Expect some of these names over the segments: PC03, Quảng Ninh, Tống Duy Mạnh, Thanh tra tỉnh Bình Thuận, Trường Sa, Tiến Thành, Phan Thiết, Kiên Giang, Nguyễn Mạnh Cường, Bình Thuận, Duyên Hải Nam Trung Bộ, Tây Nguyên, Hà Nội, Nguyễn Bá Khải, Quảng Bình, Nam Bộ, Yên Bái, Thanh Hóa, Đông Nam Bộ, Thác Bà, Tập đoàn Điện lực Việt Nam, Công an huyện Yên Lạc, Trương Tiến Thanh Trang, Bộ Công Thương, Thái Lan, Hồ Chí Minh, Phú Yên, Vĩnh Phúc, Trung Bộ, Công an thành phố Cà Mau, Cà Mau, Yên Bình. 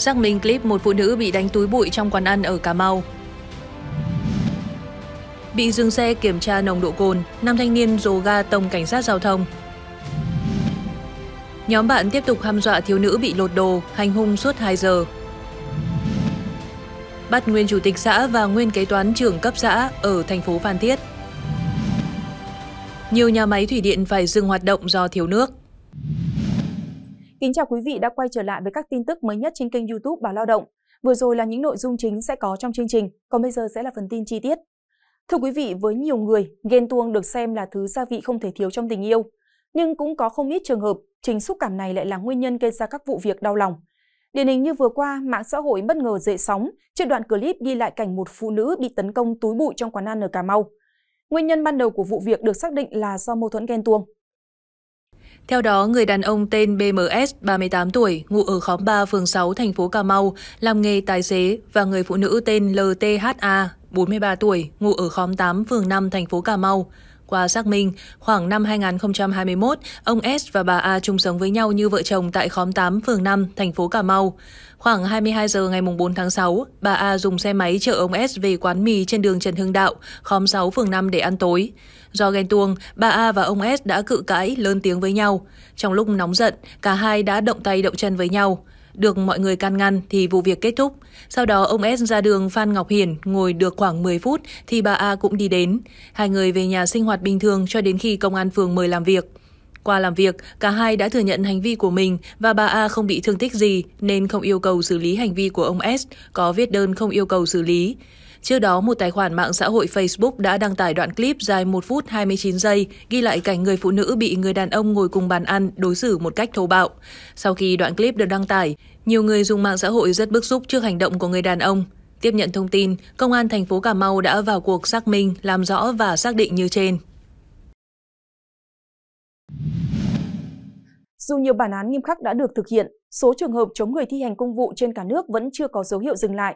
Xác minh clip một phụ nữ bị đánh túi bụi trong quán ăn ở Cà Mau. Bị dừng xe kiểm tra nồng độ cồn, nam thanh niên rồ ga tông cảnh sát giao thông. Nhóm bạn tiếp tục hăm dọa thiếu nữ bị lột đồ, hành hung suốt 2 giờ. Bắt nguyên chủ tịch xã và nguyên kế toán trưởng cấp xã ở thành phố Phan Thiết. Nhiều nhà máy thủy điện phải dừng hoạt động do thiếu nước. Kính chào quý vị đã quay trở lại với các tin tức mới nhất trên kênh YouTube Báo Lao Động. Vừa rồi là những nội dung chính sẽ có trong chương trình, còn bây giờ sẽ là phần tin chi tiết. Thưa quý vị, với nhiều người, ghen tuông được xem là thứ gia vị không thể thiếu trong tình yêu. Nhưng cũng có không ít trường hợp, chính xúc cảm này lại là nguyên nhân gây ra các vụ việc đau lòng. Điển hình như vừa qua, mạng xã hội bất ngờ dậy sóng trước đoạn clip ghi lại cảnh một phụ nữ bị tấn công túi bụi trong quán ăn ở Cà Mau. Nguyên nhân ban đầu của vụ việc được xác định là do mâu thuẫn ghen tuông. Theo đó, người đàn ông tên BMS, 38 tuổi, ngụ ở khóm 3, phường 6, thành phố Cà Mau, làm nghề tài xế, và người phụ nữ tên LTHA, 43 tuổi, ngụ ở khóm 8, phường 5, thành phố Cà Mau. Qua xác minh, khoảng năm 2021, ông S và bà A chung sống với nhau như vợ chồng tại khóm 8, phường 5, thành phố Cà Mau. Khoảng 22 giờ ngày 4 tháng 6, bà A dùng xe máy chở ông S về quán mì trên đường Trần Hưng Đạo, khóm 6, phường 5 để ăn tối. Do ghen tuông, bà A và ông S đã cự cãi, lớn tiếng với nhau. Trong lúc nóng giận, cả hai đã động tay động chân với nhau. Được mọi người can ngăn thì vụ việc kết thúc. Sau đó ông S ra đường Phan Ngọc Hiển, ngồi được khoảng 10 phút thì bà A cũng đi đến. Hai người về nhà sinh hoạt bình thường cho đến khi công an phường mời làm việc. Qua làm việc, cả hai đã thừa nhận hành vi của mình và bà A không bị thương tích gì nên không yêu cầu xử lý hành vi của ông S, có viết đơn không yêu cầu xử lý. Trước đó, một tài khoản mạng xã hội Facebook đã đăng tải đoạn clip dài 1 phút 29 giây ghi lại cảnh người phụ nữ bị người đàn ông ngồi cùng bàn ăn đối xử một cách thô bạo. Sau khi đoạn clip được đăng tải, nhiều người dùng mạng xã hội rất bức xúc trước hành động của người đàn ông. Tiếp nhận thông tin, Công an thành phố Cà Mau đã vào cuộc xác minh, làm rõ và xác định như trên. Dù nhiều bản án nghiêm khắc đã được thực hiện, số trường hợp chống người thi hành công vụ trên cả nước vẫn chưa có dấu hiệu dừng lại.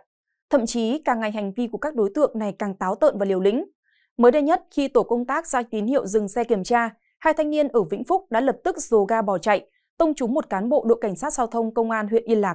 Thậm chí, càng ngày hành vi của các đối tượng này càng táo tợn và liều lĩnh. Mới đây nhất, khi tổ công tác ra tín hiệu dừng xe kiểm tra, hai thanh niên ở Vĩnh Phúc đã lập tức dồ ga bỏ chạy, tông trúng một cán bộ đội cảnh sát giao thông Công an huyện Yên Lạc.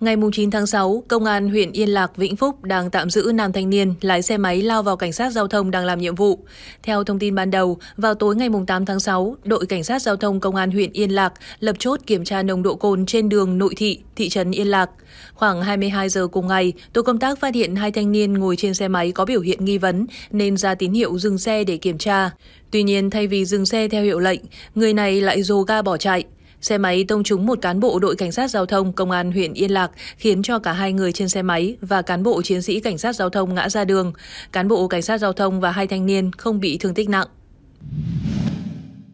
Ngày 9 tháng 6, Công an huyện Yên Lạc, Vĩnh Phúc đang tạm giữ nam thanh niên lái xe máy lao vào cảnh sát giao thông đang làm nhiệm vụ. Theo thông tin ban đầu, vào tối ngày 8 tháng 6, đội cảnh sát giao thông Công an huyện Yên Lạc lập chốt kiểm tra nồng độ cồn trên đường nội thị, thị trấn Yên Lạc. Khoảng 22 giờ cùng ngày, tổ công tác phát hiện hai thanh niên ngồi trên xe máy có biểu hiện nghi vấn nên ra tín hiệu dừng xe để kiểm tra. Tuy nhiên, thay vì dừng xe theo hiệu lệnh, người này lại dồ ga bỏ chạy. Xe máy tông trúng một cán bộ đội cảnh sát giao thông Công an huyện Yên Lạc khiến cho cả hai người trên xe máy và cán bộ chiến sĩ cảnh sát giao thông ngã ra đường. Cán bộ cảnh sát giao thông và hai thanh niên không bị thương tích nặng.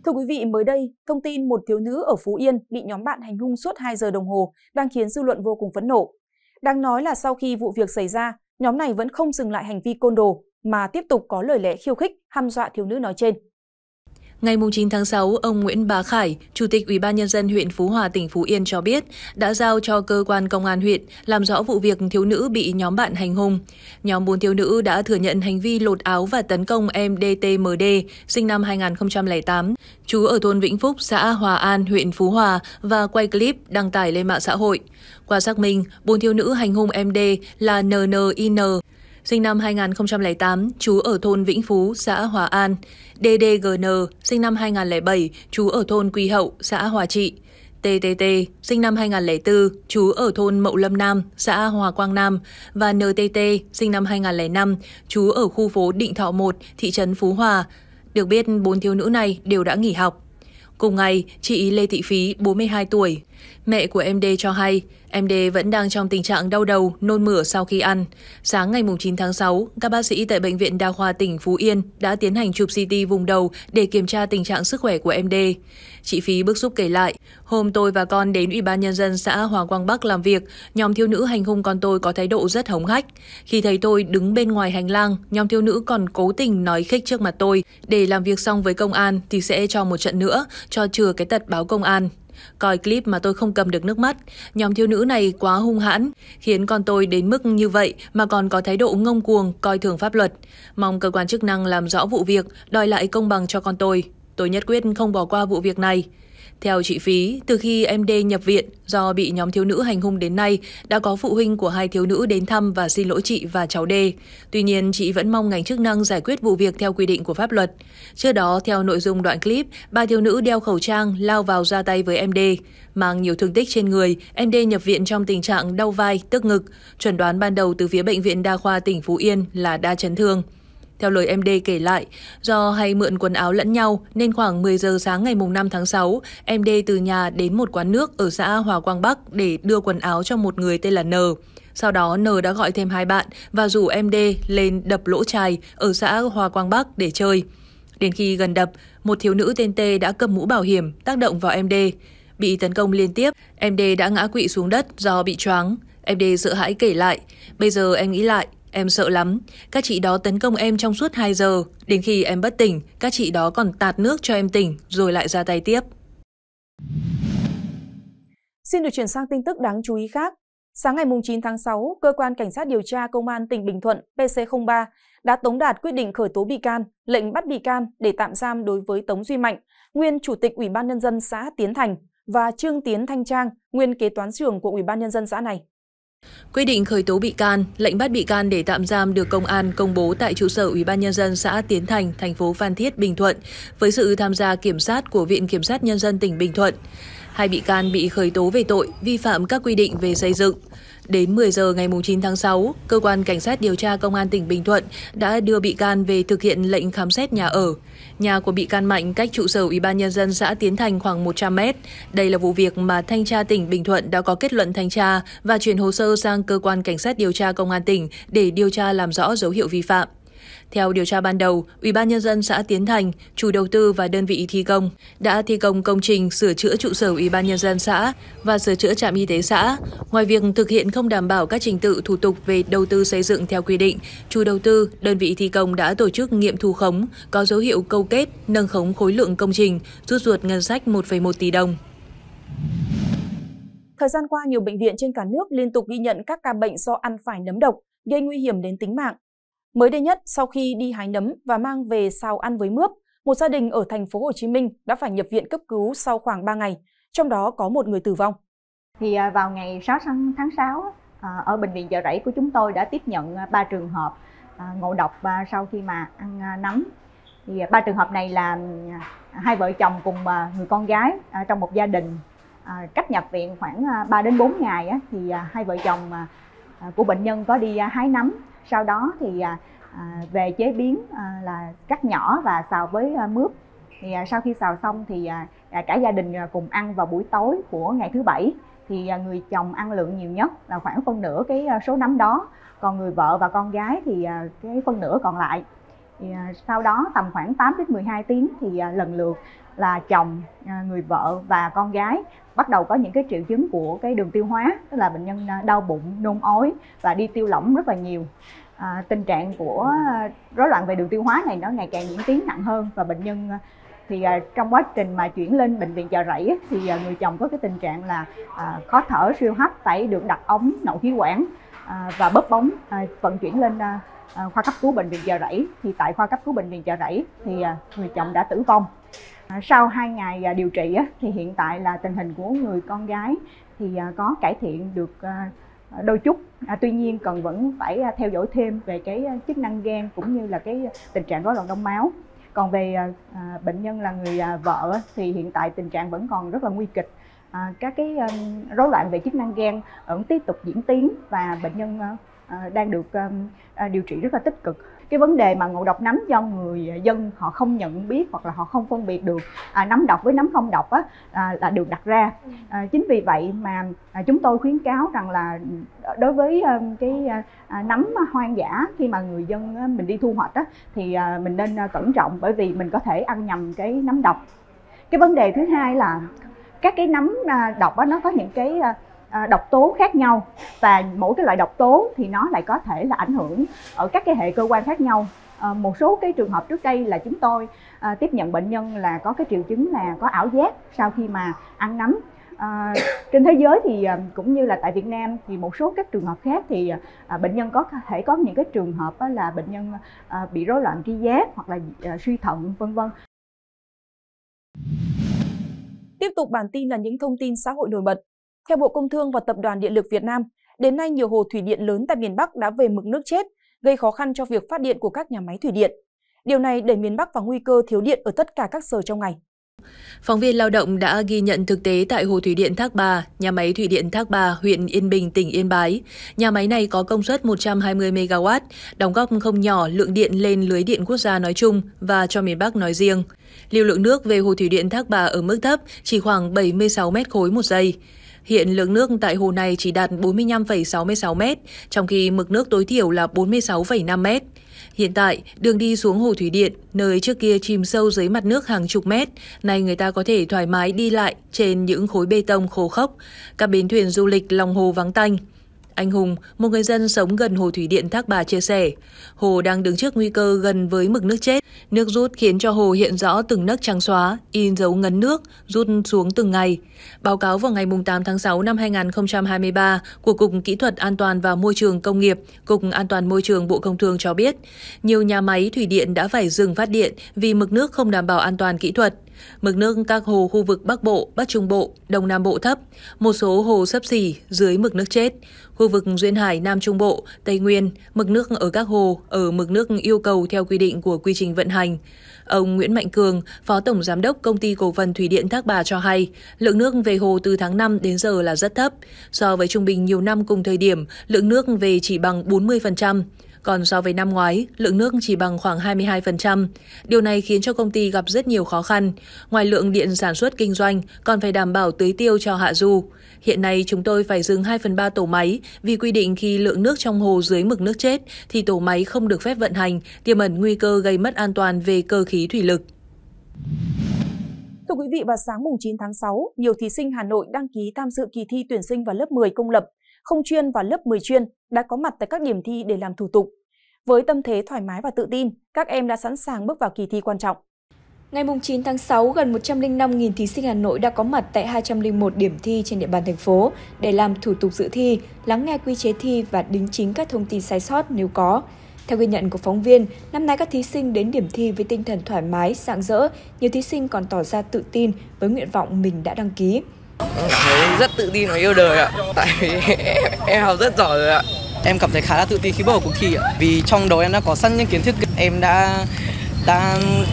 Thưa quý vị, mới đây, thông tin một thiếu nữ ở Phú Yên bị nhóm bạn hành hung suốt 2 giờ đồng hồ đang khiến dư luận vô cùng phẫn nộ. Đáng nói là sau khi vụ việc xảy ra, nhóm này vẫn không dừng lại hành vi côn đồ mà tiếp tục có lời lẽ khiêu khích, hăm dọa thiếu nữ nói trên. Ngày 9 tháng 6, ông Nguyễn Bá Khải, Chủ tịch Ủy ban Nhân dân huyện Phú Hòa, tỉnh Phú Yên cho biết đã giao cho cơ quan công an huyện làm rõ vụ việc thiếu nữ bị nhóm bạn hành hung. Nhóm 4 thiếu nữ đã thừa nhận hành vi lột áo và tấn công em DTMD, sinh năm 2008, trú ở thôn Vĩnh Phúc, xã Hòa An, huyện Phú Hòa và quay clip đăng tải lên mạng xã hội. Qua xác minh, 4 thiếu nữ hành hung em D là NNIN, sinh năm 2008, trú ở thôn Vĩnh Phú, xã Hòa An, DDGN, sinh năm 2007, trú ở thôn Quy Hậu, xã Hòa Trị, TTT, sinh năm 2004, trú ở thôn Mậu Lâm Nam, xã Hòa Quang Nam, và NTT, sinh năm 2005, trú ở khu phố Định Thọ 1, thị trấn Phú Hòa. Được biết, 4 thiếu nữ này đều đã nghỉ học. Cùng ngày, chị Lê Thị Phí, 42 tuổi, mẹ của em D cho hay, em D vẫn đang trong tình trạng đau đầu, nôn mửa sau khi ăn. Sáng ngày 9 tháng 6, các bác sĩ tại Bệnh viện Đa khoa tỉnh Phú Yên đã tiến hành chụp CT vùng đầu để kiểm tra tình trạng sức khỏe của em D. Chị Phí bức xúc kể lại, hôm tôi và con đến Ủy ban Nhân dân xã Hòa Quang Bắc làm việc, nhóm thiếu nữ hành hung con tôi có thái độ rất hống hách. Khi thấy tôi đứng bên ngoài hành lang, nhóm thiếu nữ còn cố tình nói khích trước mặt tôi, để làm việc xong với công an thì sẽ cho một trận nữa, cho chừa cái tật báo công an. Coi clip mà tôi không cầm được nước mắt, nhóm thiếu nữ này quá hung hãn, khiến con tôi đến mức như vậy mà còn có thái độ ngông cuồng, coi thường pháp luật. Mong cơ quan chức năng làm rõ vụ việc, đòi lại công bằng cho con tôi nhất quyết không bỏ qua vụ việc này. Theo chị Phí, từ khi em D nhập viện do bị nhóm thiếu nữ hành hung đến nay, đã có phụ huynh của hai thiếu nữ đến thăm và xin lỗi chị và cháu D. Tuy nhiên, chị vẫn mong ngành chức năng giải quyết vụ việc theo quy định của pháp luật. Trước đó, theo nội dung đoạn clip, ba thiếu nữ đeo khẩu trang lao vào ra tay với em D. Mang nhiều thương tích trên người, em D nhập viện trong tình trạng đau vai, tức ngực. Chuẩn đoán ban đầu từ phía Bệnh viện Đa khoa tỉnh Phú Yên là đa chấn thương. Theo lời em D kể lại, do hay mượn quần áo lẫn nhau nên khoảng 10 giờ sáng ngày 5 tháng 6, em D từ nhà đến một quán nước ở xã Hòa Quang Bắc để đưa quần áo cho một người tên là N. Sau đó N đã gọi thêm hai bạn và rủ em D lên đập lỗ chài ở xã Hòa Quang Bắc để chơi. Đến khi gần đập, một thiếu nữ tên T đã cầm mũ bảo hiểm tác động vào em D. Bị tấn công liên tiếp, em D đã ngã quỵ xuống đất do bị choáng. Em D sợ hãi kể lại, bây giờ em nghĩ lại, em sợ lắm. Các chị đó tấn công em trong suốt 2 giờ. Đến khi em bất tỉnh, các chị đó còn tạt nước cho em tỉnh rồi lại ra tay tiếp. Xin được chuyển sang tin tức đáng chú ý khác. Sáng ngày 9 tháng 6, Cơ quan Cảnh sát Điều tra Công an tỉnh Bình Thuận PC03 đã tống đạt quyết định khởi tố bị can, lệnh bắt bị can để tạm giam đối với Tống Duy Mạnh, nguyên Chủ tịch Ủy ban Nhân dân xã Tiến Thành và Trương Tiến Thanh Trang, nguyên Kế toán trưởng của Ủy ban Nhân dân xã này. Quyết định khởi tố bị can, lệnh bắt bị can để tạm giam được công an công bố tại trụ sở Ủy ban Nhân dân xã Tiến Thành, thành phố Phan Thiết, Bình Thuận, với sự tham gia kiểm sát của Viện kiểm sát nhân dân tỉnh Bình Thuận. Hai bị can bị khởi tố về tội vi phạm các quy định về xây dựng. Đến 10 giờ ngày 9 tháng 6, Cơ quan Cảnh sát Điều tra Công an tỉnh Bình Thuận đã đưa bị can về thực hiện lệnh khám xét nhà ở. Nhà của bị can Mạnh cách trụ sở Ủy ban Nhân dân xã Tiến Thành khoảng 100 m. Đây là vụ việc mà Thanh tra tỉnh Bình Thuận đã có kết luận thanh tra và chuyển hồ sơ sang Cơ quan Cảnh sát Điều tra Công an tỉnh để điều tra làm rõ dấu hiệu vi phạm. Theo điều tra ban đầu, Ủy ban Nhân dân xã Tiến Thành, chủ đầu tư và đơn vị thi công đã thi công công trình sửa chữa trụ sở Ủy ban Nhân dân xã và sửa chữa trạm y tế xã. Ngoài việc thực hiện không đảm bảo các trình tự thủ tục về đầu tư xây dựng theo quy định, chủ đầu tư, đơn vị thi công đã tổ chức nghiệm thu khống, có dấu hiệu câu kết, nâng khống khối lượng công trình, rút ruột ngân sách 1,1 tỷ đồng. Thời gian qua, nhiều bệnh viện trên cả nước liên tục ghi nhận các ca bệnh do ăn phải nấm độc, gây nguy hiểm đến tính mạng. Mới đây nhất, sau khi đi hái nấm và mang về xào ăn với mướp, một gia đình ở thành phố Hồ Chí Minh đã phải nhập viện cấp cứu sau khoảng 3 ngày, trong đó có một người tử vong. Thì vào ngày 6 tháng 6, ở bệnh viện Chợ Rẫy của chúng tôi đã tiếp nhận 3 trường hợp ngộ độc sau khi mà ăn nấm. Thì 3 trường hợp này là hai vợ chồng cùng người con gái trong một gia đình. Cách nhập viện khoảng 3 đến 4 ngày thì hai vợ chồng của bệnh nhân có đi hái nấm. Sau đó thì về chế biến là cắt nhỏ và xào với mướp. Thì sau khi xào xong thì cả gia đình cùng ăn vào buổi tối của ngày thứ 7. Thì người chồng ăn lượng nhiều nhất là khoảng phân nửa cái số nấm đó. Còn người vợ và con gái thì cái phân nửa còn lại. Thì sau đó tầm khoảng 8 đến 12 tiếng thì lần lượt là chồng, người vợ và con gái bắt đầu có những cái triệu chứng của cái đường tiêu hóa, tức là bệnh nhân đau bụng, nôn ói và đi tiêu lỏng rất là nhiều. Tình trạng của rối loạn về đường tiêu hóa này nó ngày càng diễn tiến nặng hơn và bệnh nhân thì trong quá trình mà chuyển lên bệnh viện Chợ Rẫy thì người chồng có cái tình trạng là khó thở, siêu hấp, phải được đặt ống nội khí quản và bóp bóng vận chuyển lên khoa cấp cứu bệnh viện Chợ Rẫy. Thì tại khoa cấp cứu bệnh viện Chợ Rẫy thì người chồng đã tử vong. Sau 2 ngày điều trị thì hiện tại là tình hình của người con gái thì có cải thiện được đôi chút. Tuy nhiên cần vẫn phải theo dõi thêm về cái chức năng gan cũng như là cái tình trạng rối loạn đông máu. Còn về bệnh nhân là người vợ thì hiện tại tình trạng vẫn còn rất là nguy kịch. Các cái rối loạn về chức năng gan vẫn tiếp tục diễn tiến và bệnh nhân đang được điều trị rất là tích cực. Cái vấn đề mà ngộ độc nấm do người dân họ không nhận biết hoặc là họ không phân biệt được nấm độc với nấm không độc là được đặt ra. Chính vì vậy mà chúng tôi khuyến cáo rằng là đối với cái nấm hoang dã khi mà người dân mình đi thu hoạch thì mình nên cẩn trọng bởi vì mình có thể ăn nhầm cái nấm độc. Cái vấn đề thứ hai là các cái nấm độc nó có những cái độc tố khác nhau và mỗi cái loại độc tố thì nó lại có thể là ảnh hưởng ở các cái hệ cơ quan khác nhau. Một số cái trường hợp trước đây là chúng tôi tiếp nhận bệnh nhân là có cái triệu chứng là có ảo giác sau khi mà ăn nấm. Trên thế giới thì cũng như là tại Việt Nam thì một số các trường hợp khác thì bệnh nhân có thể có những cái trường hợp là bệnh nhân bị rối loạn tri giác hoặc là suy thận vân vân. Tiếp tục bản tin là những thông tin xã hội nổi bật. Theo Bộ Công Thương và Tập đoàn Điện lực Việt Nam, đến nay nhiều hồ thủy điện lớn tại miền Bắc đã về mực nước chết, gây khó khăn cho việc phát điện của các nhà máy thủy điện. Điều này đẩy miền Bắc vào nguy cơ thiếu điện ở tất cả các giờ trong ngày. Phóng viên Lao động đã ghi nhận thực tế tại hồ thủy điện Thác Bà, nhà máy thủy điện Thác Bà, huyện Yên Bình, tỉnh Yên Bái. Nhà máy này có công suất 120 MW, đóng góp không nhỏ lượng điện lên lưới điện quốc gia nói chung và cho miền Bắc nói riêng. Lưu lượng nước về hồ thủy điện Thác Bà ở mức thấp, chỉ khoảng 76 m3 một giây. Hiện lượng nước tại hồ này chỉ đạt 45,66 m, trong khi mực nước tối thiểu là 46,5 m. Hiện tại, đường đi xuống hồ thủy điện, nơi trước kia chìm sâu dưới mặt nước hàng chục mét, nay người ta có thể thoải mái đi lại trên những khối bê tông khô khốc. Các bến thuyền du lịch lòng hồ vắng tanh. Anh Hùng, một người dân sống gần hồ thủy điện Thác Bà chia sẻ, hồ đang đứng trước nguy cơ gần với mực nước chết. Nước rút khiến cho hồ hiện rõ từng nấc trắng xóa, in dấu ngấn nước, rút xuống từng ngày. Báo cáo vào ngày 8 tháng 6 năm 2023 của Cục Kỹ thuật An toàn và Môi trường Công nghiệp, Cục An toàn Môi trường Bộ Công Thương cho biết, nhiều nhà máy thủy điện đã phải dừng phát điện vì mực nước không đảm bảo an toàn kỹ thuật. Mực nước các hồ khu vực Bắc Bộ, Bắc Trung Bộ, Đông Nam Bộ thấp, một số hồ xấp xỉ dưới mực nước chết. Khu vực Duyên Hải Nam Trung Bộ, Tây Nguyên, mực nước ở các hồ ở mực nước yêu cầu theo quy định của quy trình vận hành. Ông Nguyễn Mạnh Cường, Phó Tổng Giám đốc Công ty Cổ phần Thủy điện Thác Bà cho hay, lượng nước về hồ từ tháng 5 đến giờ là rất thấp. So với trung bình nhiều năm cùng thời điểm, lượng nước về chỉ bằng 40%. Còn so với năm ngoái, lượng nước chỉ bằng khoảng 22%. Điều này khiến cho công ty gặp rất nhiều khó khăn. Ngoài lượng điện sản xuất kinh doanh, còn phải đảm bảo tưới tiêu cho hạ du. Hiện nay chúng tôi phải dừng 2/3 tổ máy vì quy định khi lượng nước trong hồ dưới mực nước chết thì tổ máy không được phép vận hành, tiềm ẩn nguy cơ gây mất an toàn về cơ khí thủy lực. Thưa quý vị, vào sáng 9 tháng 6, nhiều thí sinh Hà Nội đăng ký tham dự kỳ thi tuyển sinh vào lớp 10 công lập, không chuyên và lớp 10 chuyên đã có mặt tại các điểm thi để làm thủ tục. Với tâm thế thoải mái và tự tin, các em đã sẵn sàng bước vào kỳ thi quan trọng. Ngày 9 tháng 6, gần 105.000 thí sinh Hà Nội đã có mặt tại 201 điểm thi trên địa bàn thành phố để làm thủ tục dự thi, lắng nghe quy chế thi và đính chính các thông tin sai sót nếu có. Theo ghi nhận của phóng viên, năm nay các thí sinh đến điểm thi với tinh thần thoải mái, rạng rỡ, nhiều thí sinh còn tỏ ra tự tin với nguyện vọng mình đã đăng ký. Em cảm thấy rất tự tin và yêu đời ạ, tại vì em học rất giỏi rồi ạ. Em cảm thấy khá là tự tin khi bước vào cuộc thi ạ, vì trong đầu em đã có sẵn những kiến thức, em đã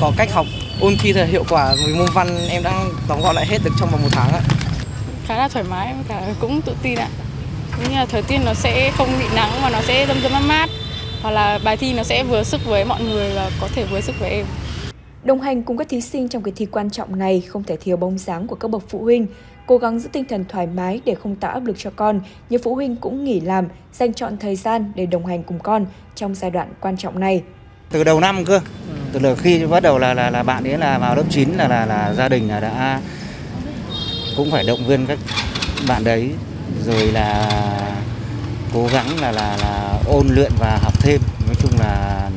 có cách học ôn thi thật hiệu quả với môn văn, em đã tóm gọn lại hết được trong vòng 1 tháng ạ. Khá là thoải mái và cũng tự tin ạ. Như là thời tiết nó sẽ không bị nắng và nó sẽ râm râm mát mát, hoặc là bài thi nó sẽ vừa sức với mọi người và có thể vừa sức với em. Đồng hành cùng các thí sinh trong kỳ thi quan trọng này không thể thiếu bóng dáng của các bậc phụ huynh. Cố gắng giữ tinh thần thoải mái để không tạo áp lực cho con, nhiều phụ huynh cũng nghỉ làm, dành trọn thời gian để đồng hành cùng con trong giai đoạn quan trọng này. Từ đầu năm cơ, từ khi bắt đầu là bạn ấy là vào lớp 9 là gia đình là đã cũng phải động viên các bạn đấy, rồi là cố gắng là ôn luyện và học thêm. Nói chung là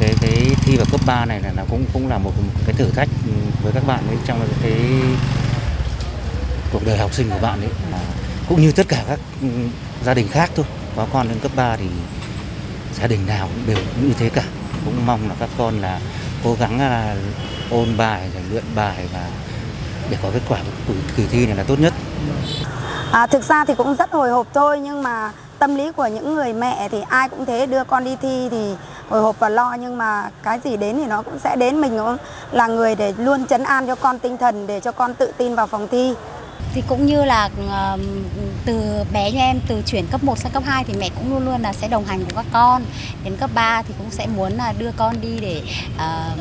cái thi vào cấp 3 này là cũng là một cái thử thách với các bạn ấy trong cái cuộc đời học sinh của bạn ấy, cũng như tất cả các gia đình khác thôi. Có con lên cấp 3 thì gia đình nào cũng đều như thế cả. Cũng mong là các con là cố gắng là ôn bài, luyện bài và để có kết quả của kỳ thi này là tốt nhất. Thực ra thì cũng rất hồi hộp thôi, nhưng mà tâm lý của những người mẹ thì ai cũng thế, đưa con đi thi thì hồi hộp và lo, nhưng mà cái gì đến thì nó cũng sẽ đến. Mình cũng là người để luôn trấn an cho con tinh thần để cho con tự tin vào phòng thi. Thì cũng như là từ bé nhà em, từ chuyển cấp 1 sang cấp 2 thì mẹ cũng luôn luôn là sẽ đồng hành cùng các con. Đến cấp 3 thì cũng sẽ muốn là đưa con đi để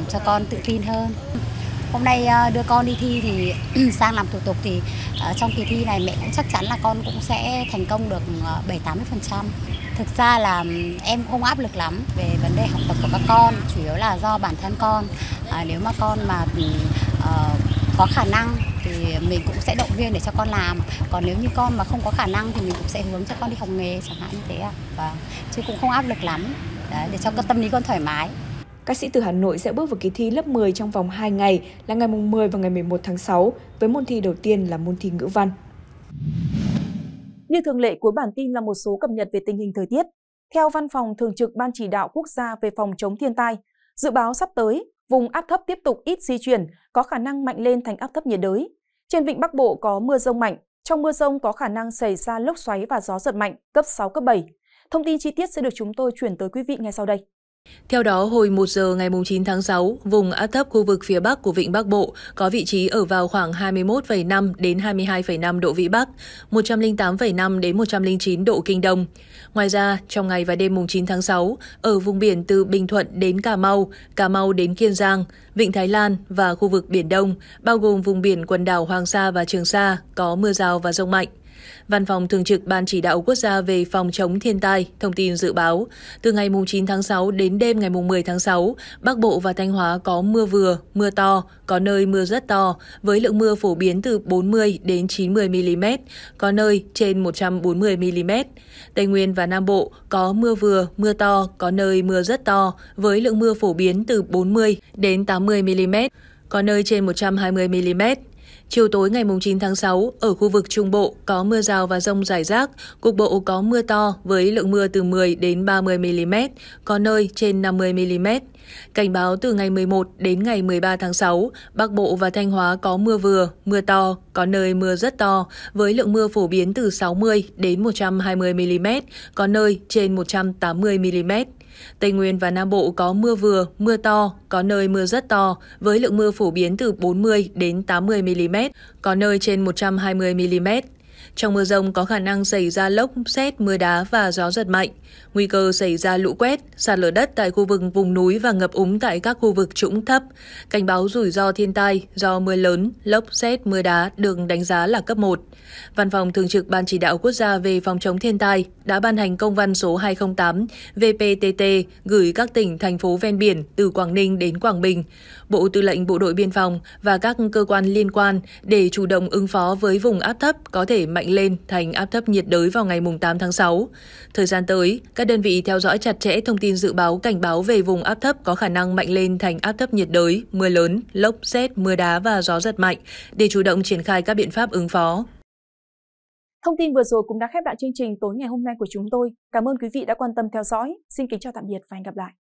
cho con tự tin hơn. Hôm nay đưa con đi thi thì sang làm thủ tục thì trong kỳ thi này mẹ cũng chắc chắn là con cũng sẽ thành công được 70-80%. Thực ra là em không áp lực lắm về vấn đề học tập của các con, chủ yếu là do bản thân con. Nếu mà con mà có khả năng thì mình cũng sẽ động viên để cho con làm, còn nếu như con mà không có khả năng thì mình cũng sẽ hướng cho con đi học nghề chẳng hạn như thế ạ. Và chứ cũng không áp lực lắm. Đấy, để cho con tâm lý con thoải mái. Các sĩ tử Hà Nội sẽ bước vào kỳ thi lớp 10 trong vòng 2 ngày là ngày 10 và ngày 11 tháng 6 với môn thi đầu tiên là môn thi ngữ văn. Như thường lệ, cuối bản tin là một số cập nhật về tình hình thời tiết. Theo Văn phòng Thường trực Ban Chỉ đạo Quốc gia về phòng chống thiên tai, dự báo sắp tới, vùng áp thấp tiếp tục ít di chuyển, có khả năng mạnh lên thành áp thấp nhiệt đới. Trên vịnh Bắc Bộ có mưa rông mạnh, trong mưa rông có khả năng xảy ra lốc xoáy và gió giật mạnh cấp 6, cấp 7. Thông tin chi tiết sẽ được chúng tôi chuyển tới quý vị ngay sau đây. Theo đó, hồi 1 giờ ngày 9 tháng 6, vùng áp thấp khu vực phía Bắc của Vịnh Bắc Bộ có vị trí ở vào khoảng 21,5 đến 22,5 độ Vĩ Bắc, 108,5 đến 109 độ Kinh Đông. Ngoài ra, trong ngày và đêm 9 tháng 6, ở vùng biển từ Bình Thuận đến Cà Mau đến Kiên Giang, Vịnh Thái Lan và khu vực Biển Đông, bao gồm vùng biển quần đảo Hoàng Sa và Trường Sa, có mưa rào và dông mạnh. Văn phòng Thường trực Ban Chỉ đạo Quốc gia về phòng chống thiên tai thông tin dự báo, từ ngày 9 tháng 6 đến đêm ngày 10 tháng 6, Bắc Bộ và Thanh Hóa có mưa vừa, mưa to, có nơi mưa rất to, với lượng mưa phổ biến từ 40 đến 90mm, có nơi trên 140mm. Tây Nguyên và Nam Bộ có mưa vừa, mưa to, có nơi mưa rất to, với lượng mưa phổ biến từ 40 đến 80mm, có nơi trên 120mm. Chiều tối ngày 9 tháng 6, ở khu vực Trung Bộ có mưa rào và dông rải rác, cục bộ có mưa to với lượng mưa từ 10 đến 30mm, có nơi trên 50mm. Cảnh báo từ ngày 11 đến ngày 13 tháng 6, Bắc Bộ và Thanh Hóa có mưa vừa, mưa to, có nơi mưa rất to, với lượng mưa phổ biến từ 60 đến 120mm, có nơi trên 180mm. Tây Nguyên và Nam Bộ có mưa vừa, mưa to, có nơi mưa rất to, với lượng mưa phổ biến từ 40 đến 80mm, có nơi trên 120mm. Trong mưa dông có khả năng xảy ra lốc, sét, mưa đá và gió giật mạnh. Nguy cơ xảy ra lũ quét, sạt lở đất tại khu vực vùng núi và ngập úng tại các khu vực trũng thấp. Cảnh báo rủi ro thiên tai do mưa lớn, lốc, sét, mưa đá được đánh giá là cấp 1. Văn phòng Thường trực Ban Chỉ đạo Quốc gia về phòng chống thiên tai đã ban hành công văn số 208 VPTT gửi các tỉnh, thành phố ven biển từ Quảng Ninh đến Quảng Bình, Bộ Tư lệnh Bộ đội Biên phòng và các cơ quan liên quan để chủ động ứng phó với vùng áp thấp có thể mạnh lên thành áp thấp nhiệt đới vào ngày 8 tháng 6. Thời gian tới, các đơn vị theo dõi chặt chẽ thông tin dự báo cảnh báo về vùng áp thấp có khả năng mạnh lên thành áp thấp nhiệt đới, mưa lớn, lốc, sét, mưa đá và gió giật mạnh để chủ động triển khai các biện pháp ứng phó. Thông tin vừa rồi cũng đã khép lại chương trình tối ngày hôm nay của chúng tôi. Cảm ơn quý vị đã quan tâm theo dõi. Xin kính chào tạm biệt và hẹn gặp lại.